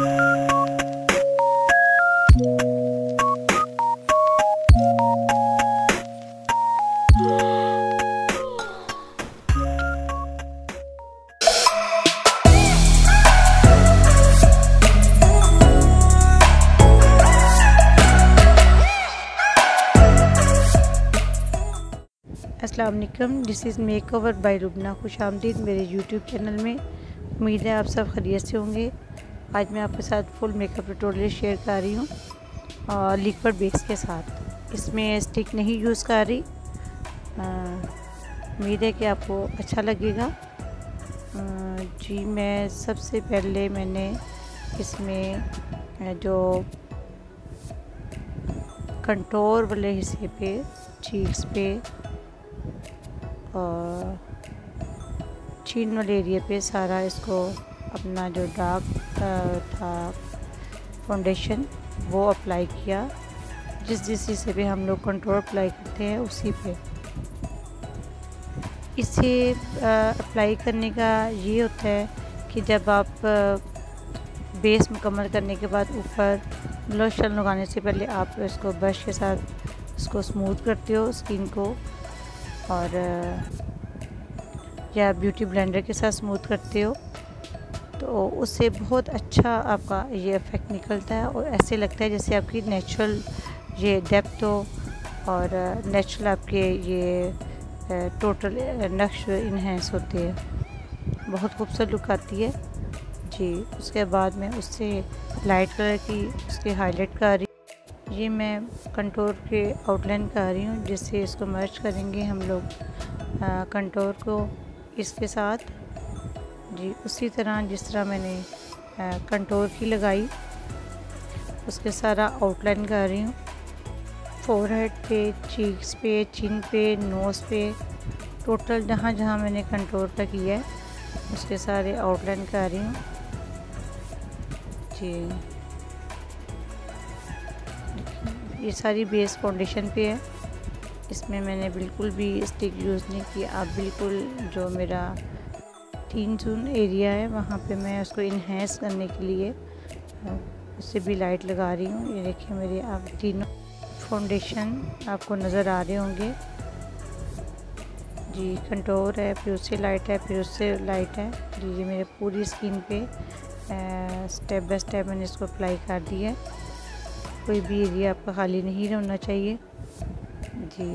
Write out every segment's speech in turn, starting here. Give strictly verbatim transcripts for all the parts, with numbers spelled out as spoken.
अस्सलाम वालेकुम, this is makeover by Lubna. खुश आमदीद मेरे यूट्यूब चैनल में। उम्मीद है आप सब खैरियत से होंगे। आज मैं आपके साथ फुल मेकअप ट्यूटोरियल शेयर कर रही हूँ और लिक्विड बेस के साथ। इसमें स्टिक नहीं यूज़ कर रही। उम्मीद है कि आपको अच्छा लगेगा। आ, जी मैं सबसे पहले मैंने इसमें जो कंटोर वाले हिस्से पे, चीक्स पे और चीन वाले एरिया पे सारा इसको अपना जो डार्क था फाउंडेशन वो अप्लाई किया। जिस जिस हिस्से पे हम लोग कंटूर अप्लाई करते हैं उसी पे। इसे अप्लाई करने का ये होता है कि जब आप बेस मुकम्मल करने के बाद ऊपर ब्लश लगाने से पहले आप इसको ब्रश के साथ इसको स्मूथ करते हो स्किन को, और या ब्यूटी ब्लेंडर के साथ स्मूथ करते हो तो उससे बहुत अच्छा आपका ये इफ़ेक्ट निकलता है और ऐसे लगता है जैसे आपकी नेचुरल ये डेप्थ हो और नेचुरल आपके ये टोटल नक्श इन्हेंस होते हैं। बहुत खूबसूरत लुक आती है जी। उसके बाद मैं उससे लाइट कलर की उसके हाईलाइट कर रही। ये मैं कंटूर के आउटलाइन कर रही हूँ जिससे इसको मर्ज करेंगे हम लोग कंटूर को इसके साथ जी। उसी तरह जिस तरह मैंने आ, कंटूर की लगाई उसके सारा आउटलाइन कर रही हूँ। फोरहेड पे, चीक्स पे, चिन पे, नोज़ पे, टोटल जहाँ जहाँ मैंने कंटूर का किया है उसके सारे आउटलाइन कर रही हूँ जी। ये सारी बेस फाउंडेशन पे है। इसमें मैंने बिल्कुल भी स्टिक यूज़ नहीं किया। आप बिल्कुल जो मेरा तीन जून एरिया है वहाँ पे मैं उसको इन्हेंस करने के लिए उससे भी लाइट लगा रही हूँ। ये देखिए मेरे आप तीनों फाउंडेशन आपको नज़र आ रहे होंगे जी। कंटूर है, फिर उससे लाइट है, फिर उससे लाइट है जी। ये मेरे पूरी स्किन पे स्टेप बाय स्टेप मैंने इसको अप्लाई कर दिया है। कोई भी एरिया आपका खाली नहीं रहना चाहिए जी।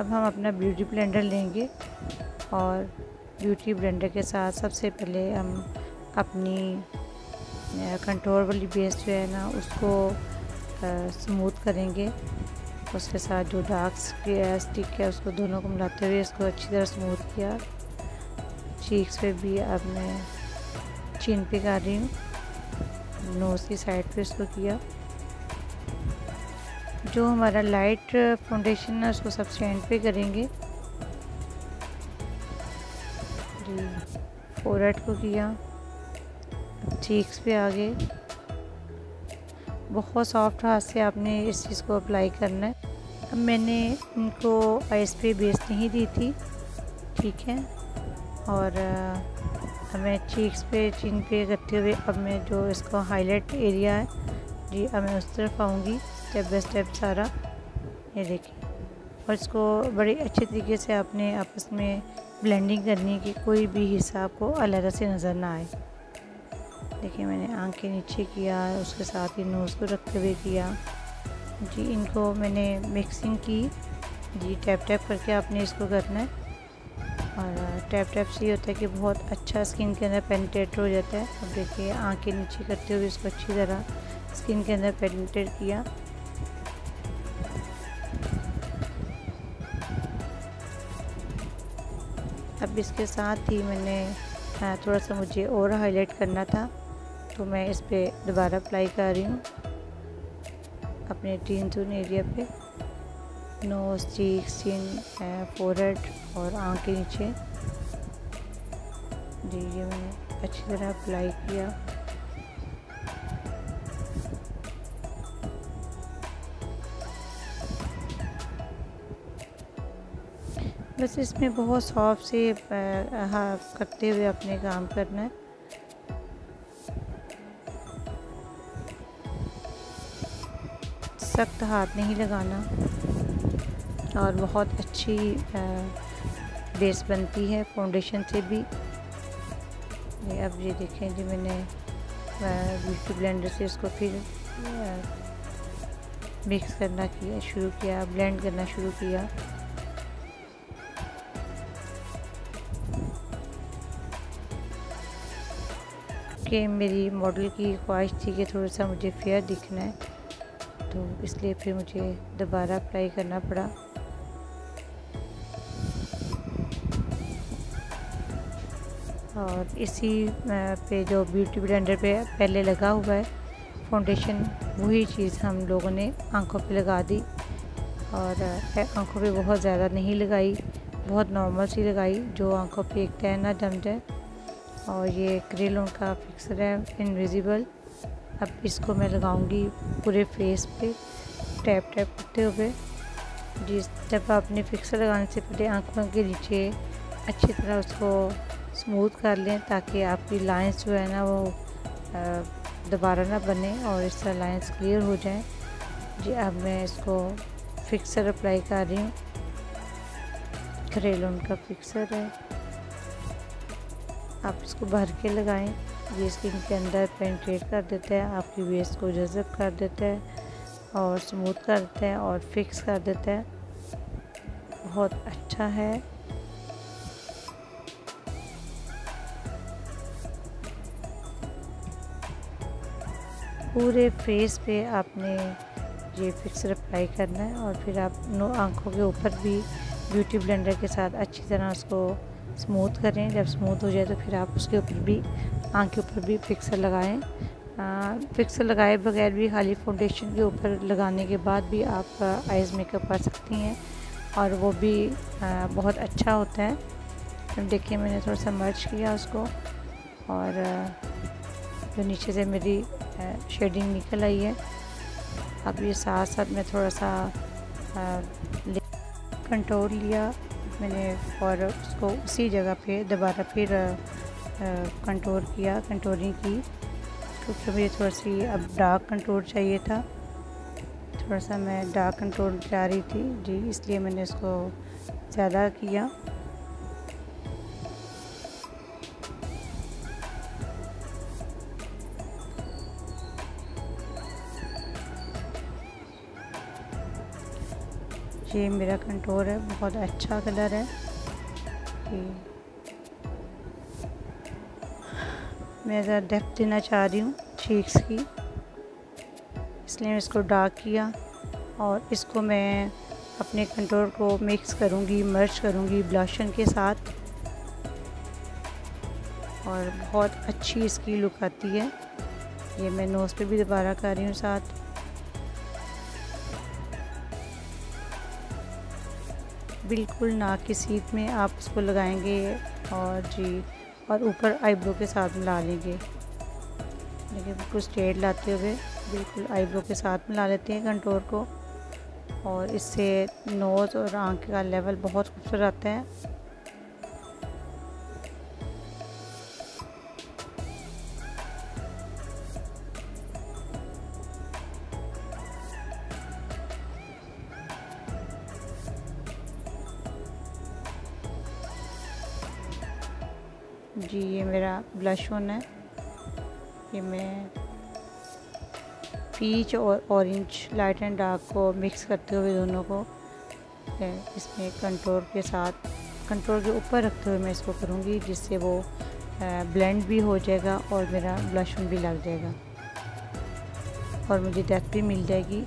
अब हम अपना ब्यूटी ब्लेंडर लेंगे और ब्यूटी ब्लेंडर के साथ सबसे पहले हम अपनी कंटूर वाली बेस जो है ना उसको आ, स्मूथ करेंगे। उसके साथ जो डार्क स्टिक है उसको दोनों को मिलाते हुए इसको अच्छी तरह स्मूथ किया। चीक्स पे भी अब मैं चिन पे कर रही हूँ, नोज़ की साइड पे इसको किया। जो हमारा लाइट फाउंडेशन है उसको सबसे एंड पे करेंगे जी। फोरहेड को किया, चीक्स पे आ गए। बहुत सॉफ्ट हाथ से आपने इस चीज़ को अप्लाई करना है। अब मैंने इनको आइस पे बेस नहीं दी थी, ठीक है। और मैं चीक्स पे, चिन पे करते हुए अब मैं जो इसको हाईलाइट एरिया है जी अब मैं उस तरफ आऊँगी स्टेप बाय स्टेप सारा। ये देखिए, और इसको बड़े अच्छे तरीके से आपने आपस में ब्लेंडिंग करनी है कि कोई भी हिस्सा आपको अलग से नज़र ना आए। देखिए मैंने आँख के नीचे किया, उसके साथ ही नोज़ को रखते हुए किया जी। इनको मैंने मिक्सिंग की जी, टैप टैप करके आपने इसको करना है। और टैप टैप से ये होता है कि बहुत अच्छा स्किन के अंदर पेनिट्रेट हो जाता है। अब देखिए आँख के नीचे करते हुए इसको अच्छी तरह स्किन के अंदर पेनिट्रेट किया। अब इसके साथ ही मैंने थोड़ा सा मुझे और हाईलाइट करना था तो मैं इस पे दोबारा अप्लाई कर रही हूँ अपने टीन टून एरिया पे, नोज़, चीक्स, चिन, फोरहेड और आँख के नीचे जी। ये मैंने अच्छी तरह अप्लाई किया। बस इसमें बहुत सॉफ्ट से करते हुए अपने काम करना है। सख्त हाथ नहीं लगाना और बहुत अच्छी बेस बनती है फाउंडेशन से भी। ये अब ये देखें जी, मैंने ब्यूटी ब्लेंडर से इसको फिर मिक्स करना किया शुरू किया ब्लेंड करना शुरू किया। कि मेरी मॉडल की ख्वाहिश थी कि थोड़ा सा मुझे फेयर दिखना है, तो इसलिए फिर मुझे दोबारा अप्लाई करना पड़ा। और इसी पे जो ब्यूटी ब्लेंडर पे पहले लगा हुआ है फाउंडेशन, वही चीज़ हम लोगों ने आंखों पे लगा दी। और आंखों पे बहुत ज़्यादा नहीं लगाई, बहुत नॉर्मल सी लगाई जो आंखों पे एक तय ना जम जाए। और ये क्रेलोन का फिक्सर है इनविजिबल, अब इसको मैं लगाऊंगी पूरे फेस पे टैप टैप करते हुए। जिस जब आपने फिक्सर लगाने से पहले आंखों के नीचे अच्छी तरह उसको स्मूथ कर लें ताकि आपकी लाइंस जो है ना वो दोबारा ना बने और इस तरह लाइंस क्लियर हो जाए। जी अब मैं इसको फिक्सर अप्लाई कर रही हूँ, क्रेलोन का फिक्सर है। आप इसको भर के लगाएं, ये स्किन के अंदर पेनिट्रेट कर देता है, आपकी बेस को जज़ब कर देता है और स्मूथ कर देता है और फिक्स कर देता है, बहुत अच्छा है। पूरे फेस पे आपने ये फिक्सर अप्लाई करना है और फिर आप नो आंखों के ऊपर भी ब्यूटी ब्लेंडर के साथ अच्छी तरह उसको स्मूथ करें। जब स्मूथ हो जाए तो फिर आप उसके ऊपर भी आँख के ऊपर भी फिक्सर लगाएं। आ, फिक्सर लगाए बगैर भी खाली फाउंडेशन के ऊपर लगाने के बाद भी आप आइज़ मेकअप कर सकती हैं और वो भी आ, बहुत अच्छा होता है। तो देखिए मैंने थोड़ा सा मर्च किया उसको और जो तो नीचे से मेरी शेडिंग निकल आई है। अब ये साथ साथ मैं थोड़ा सा कंटूर लिया मैंने और उसको उसी जगह पे दोबारा फिर कंटूर किया, कंटूरिंग की, क्योंकि मुझे थोड़ी सी अब डार्क कंटूर चाहिए था, थोड़ा सा मैं डार्क कंटूर जा रही थी जी, इसलिए मैंने उसको ज़्यादा किया। ये मेरा कंटूर है, बहुत अच्छा कलर है। मैं ज़रा डेप्थ देना चाह रही हूँ चीक्स की, इसलिए मैं इसको डार्क किया और इसको मैं अपने कंटूर को मिक्स करूँगी, मर्ज करूँगी ब्लशन के साथ और बहुत अच्छी इसकी लुक आती है। ये मैं नोज़ पे भी दोबारा कर रही हूँ साथ। बिल्कुल नाक की सीध में आप उसको लगाएंगे और जी और ऊपर आईब्रो के साथ मिला लेंगे, लेकिन बिल्कुल स्ट्रेट लाते हुए बिल्कुल आईब्रो के साथ मिला लेते हैं कंटूर को, और इससे नोज़ और आँख का लेवल बहुत खूबसूरत आता है। जी ये मेरा ब्लश ऑन है, ये मैं पीच और ऑरेंज लाइट एंड डार्क को मिक्स करते हुए दोनों को इसमें कंटूर के साथ कंटूर के ऊपर रखते हुए मैं इसको करूँगी, जिससे वो ब्लेंड भी हो जाएगा और मेरा ब्लश ऑन भी लग जाएगा और मुझे डेप्थ भी मिल जाएगी।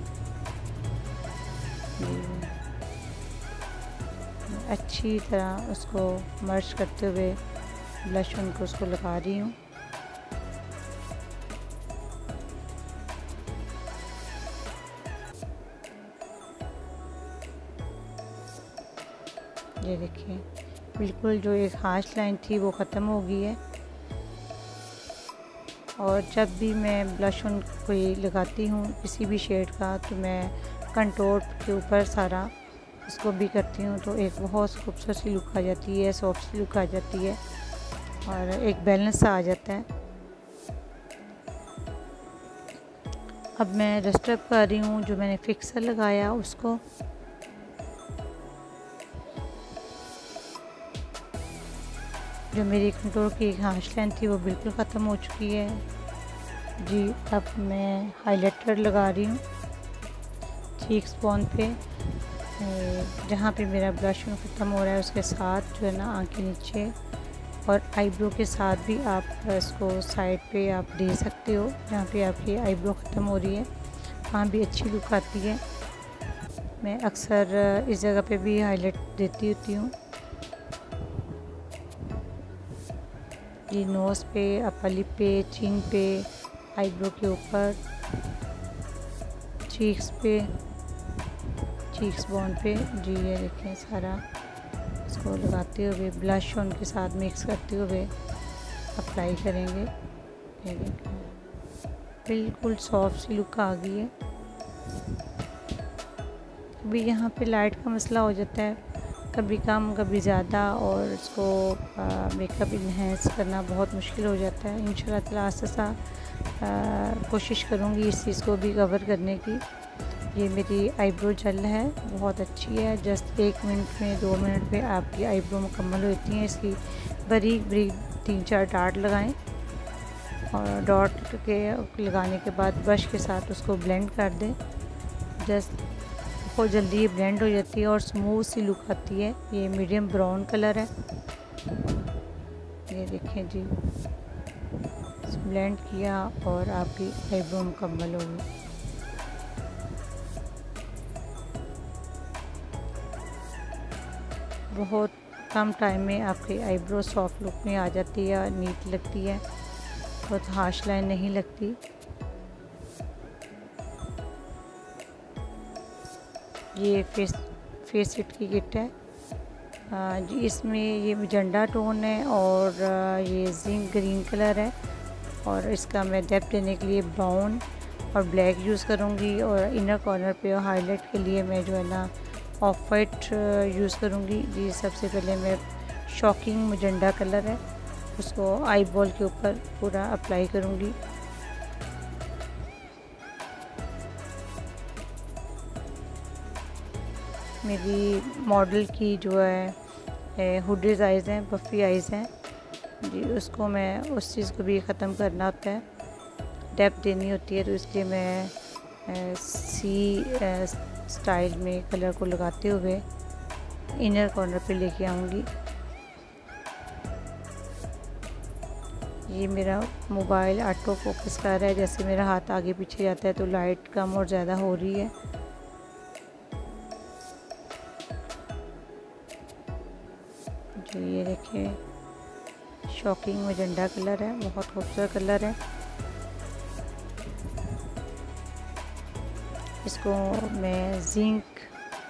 अच्छी तरह उसको मर्ज करते हुए ब्लश ऑन को उसको लगा रही हूँ। ये देखिए बिल्कुल जो एक हार्श लाइन थी वो ख़त्म हो गई है। और जब भी मैं ब्लश ऑन कोई लगाती हूँ किसी भी शेड का, तो मैं कंटूर के ऊपर सारा उसको भी करती हूँ, तो एक बहुत खूबसूरत सी लुक आ जाती है, सॉफ्ट सी लुक आ जाती है और एक बैलेंस आ जाता है। अब मैं डस्टअप कर रही हूँ जो मैंने फिक्सर लगाया उसको। जो मेरी कंटूर की हाश लाइन थी वो बिल्कुल ख़त्म हो चुकी है जी। अब मैं हाइलाइटर लगा रही हूँ चीक्स बोन पे, जहाँ पे मेरा ब्लशिंग ख़त्म हो रहा है उसके साथ जो है ना आँख के नीचे और आईब्रो के साथ भी आप इसको साइड पे आप दे सकते हो। जहाँ पे आपकी आईब्रो ख़त्म हो रही है वहाँ भी अच्छी लुक आती है। मैं अक्सर इस जगह पे भी हाईलाइट देती होती हूँ जी। नोज़ पे, अपर लिप पे, चिन पे, आईब्रो के ऊपर, चीक्स पे, चीक्स बोन पे जी। ये देखें सारा इसको लगाते हुए ब्लश उनके साथ मिक्स करते हुए अप्लाई करेंगे। बिल्कुल सॉफ्ट सी लुक आ गई है। कभी यहाँ पे लाइट का मसला हो जाता है, कभी कम कभी ज़्यादा, और इसको मेकअप इन्हेंस करना बहुत मुश्किल हो जाता है। इंशाल्लाह ताला आस्ता कोशिश करूँगी इस चीज़ को भी कवर करने की। ये मेरी आईब्रो जेल है, बहुत अच्छी है। जस्ट एक मिनट में दो मिनट में आपकी आईब्रो मुकम्मल होती हैं। इसकी बारीक बारीक तीन चार डॉट लगाएं और डॉट के लगाने के बाद ब्रश के साथ उसको ब्लेंड कर दें। जस्ट बहुत जल्दी ये ब्लेंड हो जाती है और स्मूथ सी लुक आती है। ये मीडियम ब्राउन कलर है, ये देखें जी। ब्लेंड किया और आपकी आईब्रो मुकम्मल होगी। बहुत कम टाइम में आपकी आईब्रो सॉफ्ट लुक में आ जाती है, नीट लगती है, बहुत हार्श लाइन नहीं लगती। ये फेस फेस सेट की किट है जी। इसमें ये मजेंडा टोन है और ये जिंक ग्रीन कलर है, और इसका मैं डेप्थ देने के लिए ब्राउन और ब्लैक यूज़ करूँगी। और इनर कॉर्नर पे हाईलाइट के लिए मैं जो है ना ऑफ वाइट यूज़ करूँगी जी। सबसे पहले मैं शॉकिंग मजेंडा कलर है उसको आई बॉल के ऊपर पूरा अप्लाई करूँगी। मेरी मॉडल की जो है हुडेड आइज़ हैं, पफी आइज़ हैं जी, उसको मैं उस चीज़ को भी ख़त्म करना होता है, डेप्थ देनी होती है। तो इसलिए मैं ए, सी ए, स्टाइल में कलर को लगाते हुए इनर कॉर्नर पे लेके आऊँगी। ये मेरा मोबाइल ऑटो फोकस कर रहा है, जैसे मेरा हाथ आगे पीछे जाता है तो लाइट कम और ज़्यादा हो रही है। जो ये देखिए शॉकिंग मजेंडा कलर है, बहुत खूबसूरत कलर है। इसको मैं जिंक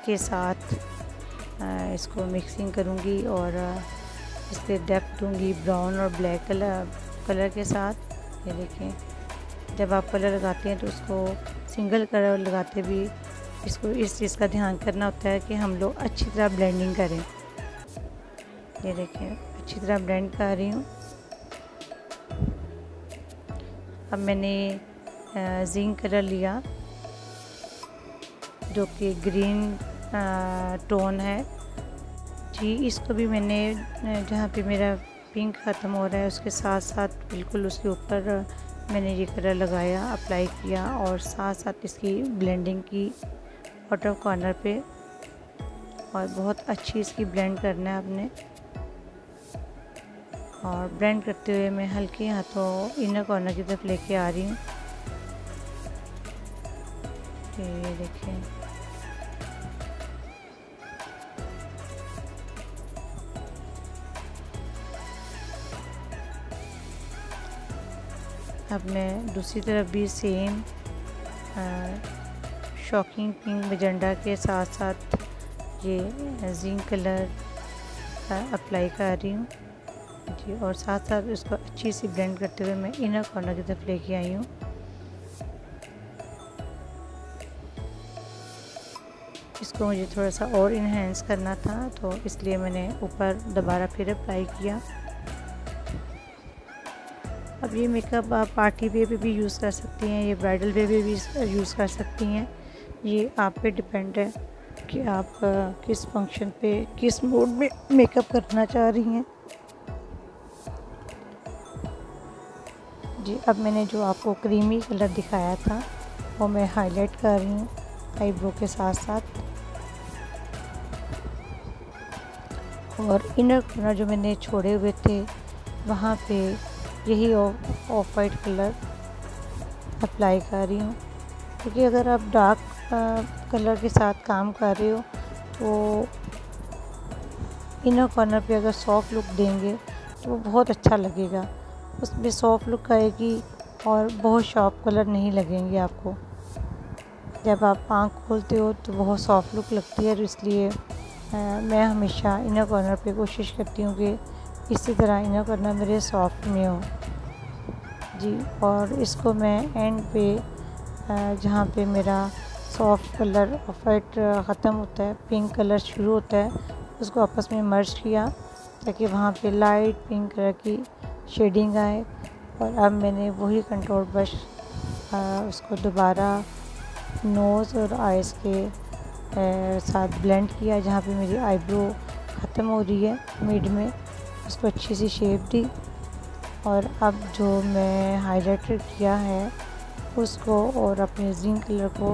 के साथ इसको मिक्सिंग करूँगी और इस पर डेप्थ दूँगी ब्राउन और ब्लैक कलर कलर के साथ। ये देखें, जब आप कलर लगाते हैं तो उसको सिंगल कलर लगाते भी इसको इस चीज़ का ध्यान करना होता है कि हम लोग अच्छी तरह ब्लेंडिंग करें। ये देखें, अच्छी तरह ब्लेंड कर रही हूँ। अब मैंने जिंक कलर लिया जो कि ग्रीन टोन है जी। इसको भी मैंने जहाँ पे मेरा पिंक ख़त्म हो रहा है उसके साथ साथ बिल्कुल उसके ऊपर मैंने ये कलर लगाया, अप्लाई किया और साथ साथ इसकी ब्लेंडिंग की आउटर कॉर्नर पे, और बहुत अच्छी इसकी ब्लेंड करना है आपने। और ब्लेंड करते हुए मैं हल्के हाथों इनर कॉर्नर की तरफ लेके आ रही हूँ। ये देखें, अब मैं दूसरी तरफ भी सेम शॉकिंग पिंक मजेंडा के साथ साथ ये जिंक कलर अप्लाई कर रही हूँ जी, और साथ साथ इसको अच्छी सी ब्लेंड करते हुए मैं इनर कॉर्नर की तरफ लेके आई हूँ। इसको मुझे थोड़ा सा और इन्हेंस करना था तो इसलिए मैंने ऊपर दोबारा फिर अप्लाई किया। अब ये मेकअप आप पार्टी वे पे भी यूज़ कर सकती हैं, ये ब्राइडल वे पे भी यूज़ कर सकती हैं। ये आप पे डिपेंड है कि आप किस फंक्शन पे किस मूड में मेकअप करना चाह रही हैं। जी, अब मैंने जो आपको क्रीमी कलर दिखाया था वो मैं हाईलाइट कर रही हूँ आईब्रो के साथ साथ, और इनर कॉर्नर जो मैंने छोड़े हुए थे वहाँ पे यही ऑफ वाइट कलर अप्लाई कर रही हूँ, क्योंकि अगर आप डार्क कलर के साथ काम कर रहे हो तो इनर कॉर्नर पे अगर सॉफ्ट लुक देंगे तो वो बहुत अच्छा लगेगा, उसमें सॉफ्ट लुक आएगी और बहुत शार्प कलर नहीं लगेंगे आपको। जब आप आँख खोलते हो तो बहुत सॉफ्ट लुक लगती है, इसलिए मैं हमेशा इनर कॉर्नर पे कोशिश करती हूँ कि इसी तरह इनर कॉर्नर मेरे सॉफ्ट में हो। जी, और इसको मैं एंड पे जहाँ पे मेरा सॉफ्ट कलर ऑफ वाइट ख़त्म होता है, पिंक कलर शुरू होता है, उसको आपस में मर्ज किया ताकि वहाँ पे लाइट पिंक कलर की शेडिंग आए। और अब मैंने वही कंट्रोल ब्रश उसको दोबारा नोज़ और आइज़ के साथ ब्लेंड किया, जहाँ पे मेरी आईब्रो ख़त्म हो रही है मिड में, उसको अच्छी सी शेप दी। और अब जो मैं हाइलाइटर किया है उसको और अपने जिंक कलर को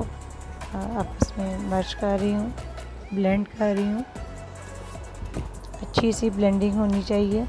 आपस में मर्ज कर रही हूँ, ब्लेंड कर रही हूँ, अच्छी सी ब्लेंडिंग होनी चाहिए।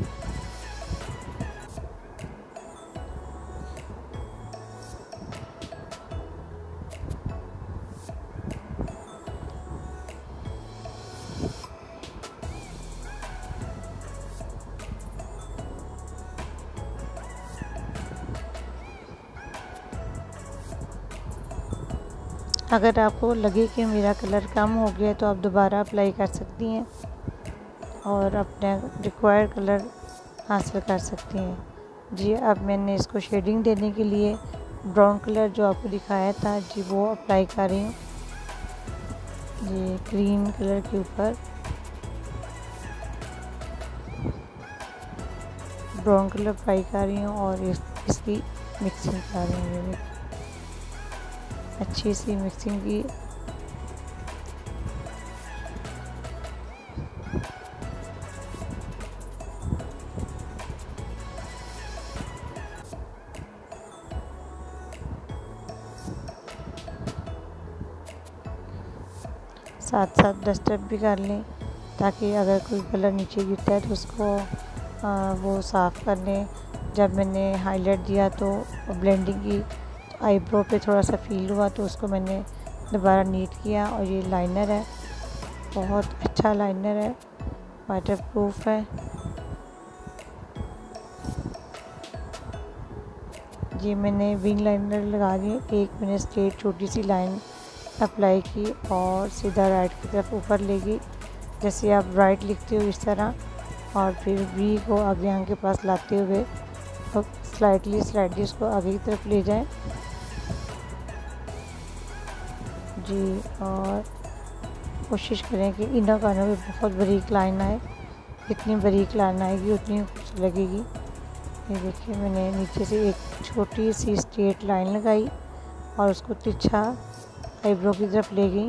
अगर आपको लगे कि मेरा कलर कम हो गया तो आप दोबारा अप्लाई कर सकती हैं और अपना रिक्वायर्ड कलर हासिल कर सकती हैं। जी, अब मैंने इसको शेडिंग देने के लिए ब्राउन कलर जो आपको दिखाया था जी वो अप्लाई कर रही हूँ, ये ग्रीन कलर के ऊपर ब्राउन कलर अप्लाई कर रही हूँ और इस, इसकी मिक्सिंग कर रही हूँ, अच्छी सी मिक्सिंग की। साथ साथ डस्टअप भी कर लें ताकि अगर कोई कलर नीचे गिरता है तो उसको आ, वो साफ़ कर लें। जब मैंने हाईलाइट दिया तो ब्लेंडिंग की आईब्रो पे थोड़ा सा फील हुआ तो उसको मैंने दोबारा नीट किया, और ये लाइनर है, बहुत अच्छा लाइनर है, वाटर प्रूफ है। ये मैंने विंग लाइनर लगा दी, एक मैंने स्ट्रेट छोटी सी लाइन अप्लाई की और सीधा राइट की तरफ ऊपर ले गई, जैसे आप राइट लिखते हो इस तरह, और फिर वी को आगे आगे के पास लाते हुए तो स्लाइडली स्लाइडली उसको आगे की तरफ ले जाएं। जी, और कोशिश करें कि इनर कॉर्नर में बहुत बारीक लाइन आए, जितनी बारीक लाइन आएगी उतनी खूबसूरत लगेगी। ये देखिए, मैंने नीचे से एक छोटी सी स्ट्रेट लाइन लगाई और उसको तिरछा आईब्रो की तरफ ले गई,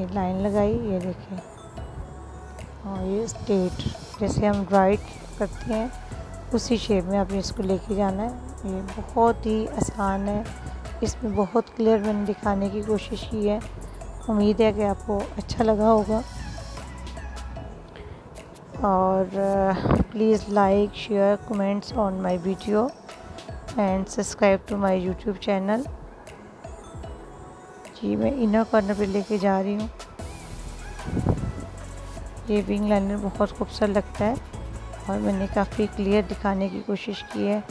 ये लाइन लगाई, ये देखिए, और ये स्ट्रेट जैसे हम राइट करते हैं उसी शेप में आपने इसको लेके जाना है। ये बहुत ही आसान है, इसमें बहुत क्लियर मैंने दिखाने की कोशिश की है, उम्मीद है कि आपको अच्छा लगा होगा। और please like share comments on my video and subscribe to my YouTube channel. जी, मैं इनर कॉर्नर पे लेके जा रही हूँ, ये विंग लाइनर बहुत खूबसूरत लगता है और मैंने काफ़ी क्लियर दिखाने की कोशिश की है,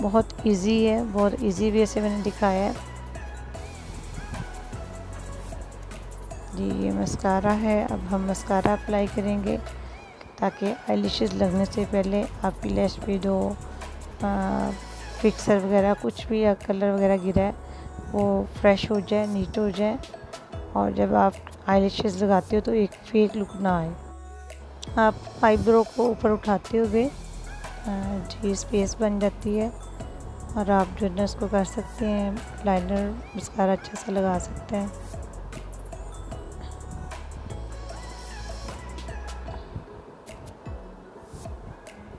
बहुत इजी है, बहुत इजी वे से मैंने दिखाया है। जी, ये मस्कारा है, अब हम मस्कारा अप्लाई करेंगे ताकि आईलिशेस लगने से पहले आपकी लैश पे दो आ, फिक्सर वगैरह कुछ भी या कलर वगैरह गिरा है वो फ्रेश हो जाए, नीट हो जाए, और जब आप आईलिशेस लगाते हो तो एक फेक लुक ना आए। आप आईब्रो को ऊपर उठाते हुए जी स्पेस बन जाती है और आप जो है उसको कर सकते हैं, लाइनर मस्कारा अच्छा सा लगा सकते हैं।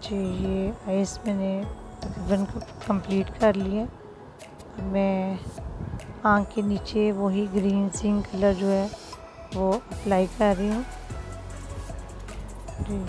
जी ये आइस मैंने तकरीबन कंप्लीट कर लिए। अब मैं आँख के नीचे वही ग्रीन सिंग कलर जो है वो अप्लाई कर रही हूँ। जी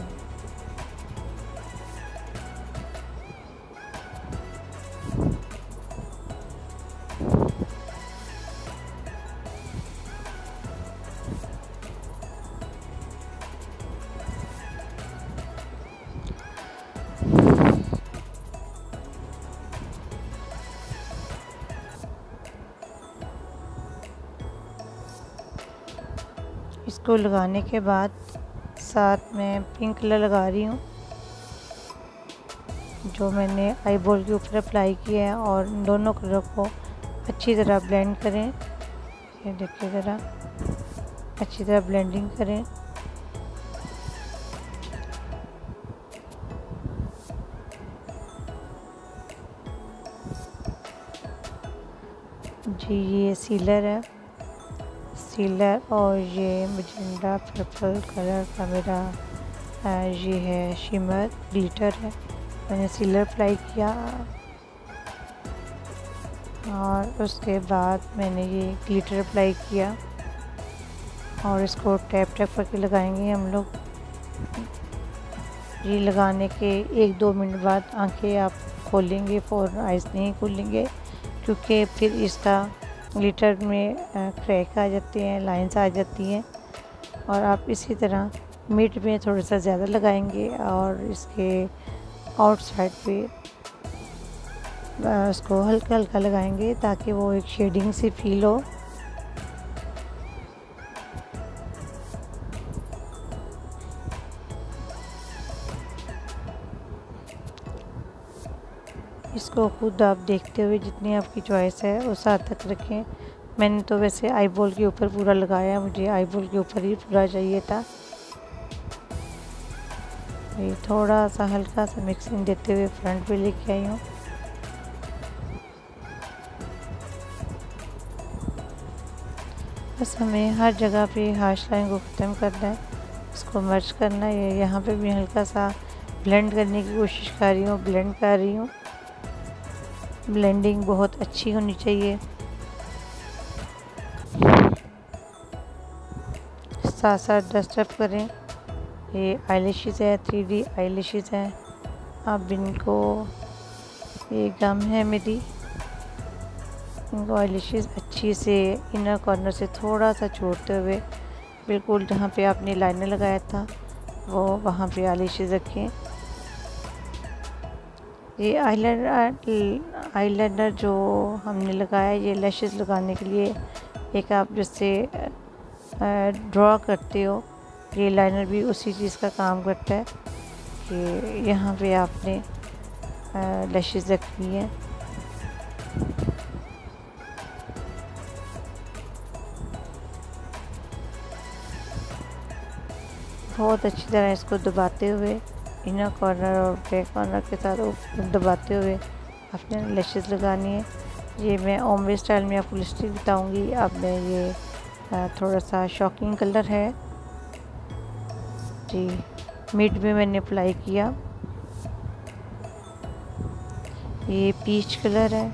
इसको लगाने के बाद साथ में पिंक कलर लगा रही हूँ जो मैंने आईबॉल के ऊपर अप्लाई किया है, और दोनों कलर को अच्छी तरह ब्लेंड करें। ये देखिए ज़रा अच्छी तरह ब्लेंडिंग करें। जी ये सीलर है, सीलर और ये मजेंडा पर्पल कलर का मेरा ये है शिमर ग्लिटर है, मैंने सीलर अप्लाई किया। और उसके बाद मैंने ये ग्लिटर अप्लाई किया और इसको टैप टैप करके लगाएंगे हम लोग। ये लगाने के एक दो मिनट बाद आंखें आप खोलेंगे, फौरन आइज नहीं खोलेंगे क्योंकि फिर इसका ग्लिटर में क्रैक आ जाते हैं, लाइंस आ जाती हैं। और आप इसी तरह मिड में थोड़ा सा ज़्यादा लगाएंगे और इसके आउटसाइड पे उसको हल्का हल्का लगाएंगे ताकि वो एक शेडिंग सी फील हो। इसको खुद आप देखते हुए जितनी आपकी चॉइस है उस हद तक रखें। मैंने तो वैसे आईबॉल के ऊपर पूरा लगाया, मुझे आईबॉल के ऊपर ही पूरा चाहिए था। ये थोड़ा सा हल्का सा मिक्सिंग देते हुए फ्रंट पे लेके आई हूँ। बस हमें हर जगह पे हाश लाइन को ख़त्म करना है, उसको मर्ज करना है। यहाँ पे भी हल्का सा ब्लेंड करने की कोशिश कर रही हूँ, ब्लेंड कर रही हूँ। ब्लेंडिंग बहुत अच्छी होनी चाहिए। साथ साथ डस्ट अप करें। ये आईलैशेस है, थ्री डी आईलैशेस हैं। अब इनको, ये गम है मेरी, इनको आईलैशेस अच्छी से इनर कॉर्नर से थोड़ा सा छोड़ते हुए बिल्कुल जहाँ पे आपने लाइनर लगाया था वो वहाँ पे आईलैशेस रखें। ये आईलाइनर आईलाइनर जो हमने लगाया ये लैशेस लगाने के लिए, एक आप जैसे ड्रॉ करते हो ये लाइनर भी उसी चीज़ का काम करता है कि यहाँ पे आपने लैशेस रखनी है। बहुत अच्छी तरह इसको दबाते हुए इनर कॉर्नर और बैक कॉर्नर के साथ दबाते हुए अपने लैशेस लगानी है। ये मैं ओमवे स्टाइल में आपको लिपस्टिक बताऊँगी। अब मैं ये थोड़ा सा शॉकिंग कलर है जी मिड में मैंने अप्लाई किया। ये पीच कलर है।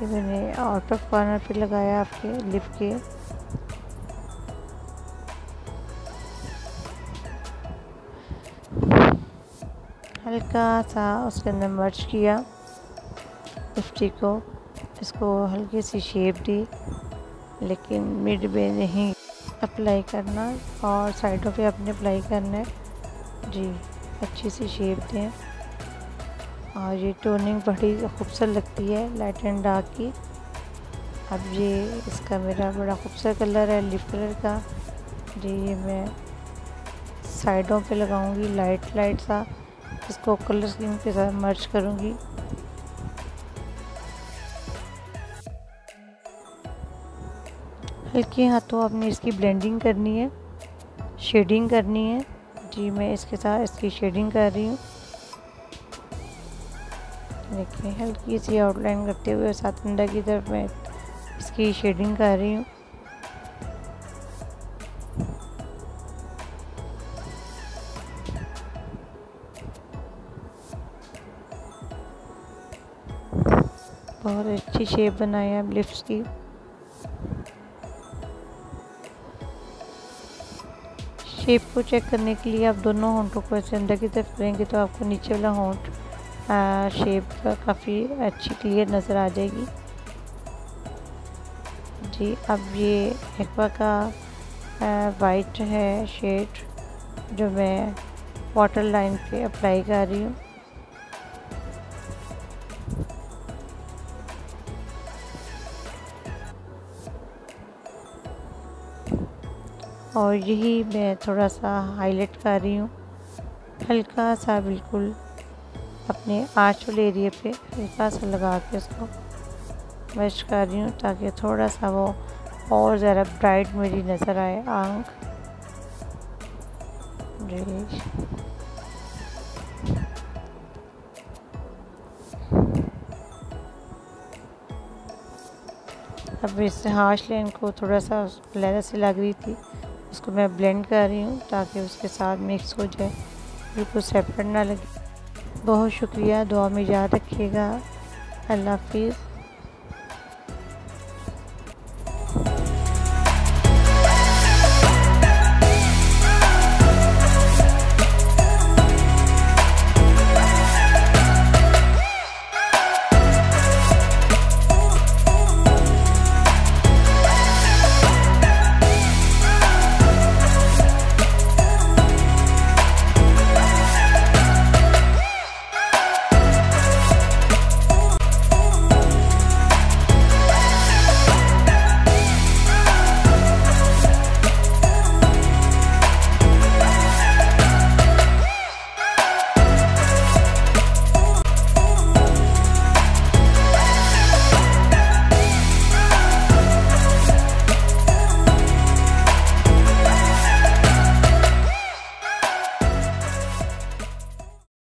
ये मैंने आउट ऑफ कॉर्नर पे लगाया आपके लिप के। हल्का सा उसके अंदर मर्ज किया लिपस्टिक को, इसको हल्की सी शेप दी, लेकिन मिड में नहीं अप्लाई करना और साइडों पे आपने अप्लाई करना है। जी अच्छी सी शेप दें और ये टोनिंग बड़ी खूबसूरत लगती है लाइट एंड डार्क की। अब ये इसका मेरा बड़ा खूबसूरत कलर है लिप कलर का। जी ये मैं साइडों पे लगाऊंगी लाइट लाइट सा, इसको कलर स्कीम के साथ मर्ज करूंगी। हल्के हाथों आपने इसकी ब्लेंडिंग करनी है। शेडिंग करनी है जी। मैं इसके साथ इसकी शेडिंग कर रही हूँ। देखिए हल्की सी आउटलाइन करते हुए साथ अंदर की तरफ मैं इसकी शेडिंग कर रही हूँ। बहुत अच्छी शेप बनाई है लिप्स की। शेप को चेक करने के लिए आप दोनों होंठों को ऐसे अंदर की तरफ करेंगे तो आपको नीचे वाला होंठ शेप काफ़ी अच्छी क्लियर नज़र आ जाएगी जी। अब ये एक्वा का वाइट है शेड जो मैं वाटर लाइन पे अप्लाई कर रही हूँ। और यही मैं थोड़ा सा हाईलाइट कर रही हूँ, हल्का सा बिल्कुल अपने आँच वाले एरिया पे हल्का सा लगा के उसको ब्रश कर रही हूँ ताकि थोड़ा सा वो और ज़रा ब्राइट मेरी नज़र आए आँख। अब इस हाश लाइन को थोड़ा सा लहरा से लग रही थी, उसको मैं ब्लेंड कर रही हूँ ताकि उसके साथ मिक्स हो जाए, बिल्कुल सेपरेट ना लगे। बहुत शुक्रिया, दुआ में याद रखिएगा। अल्लाह हाफिज़।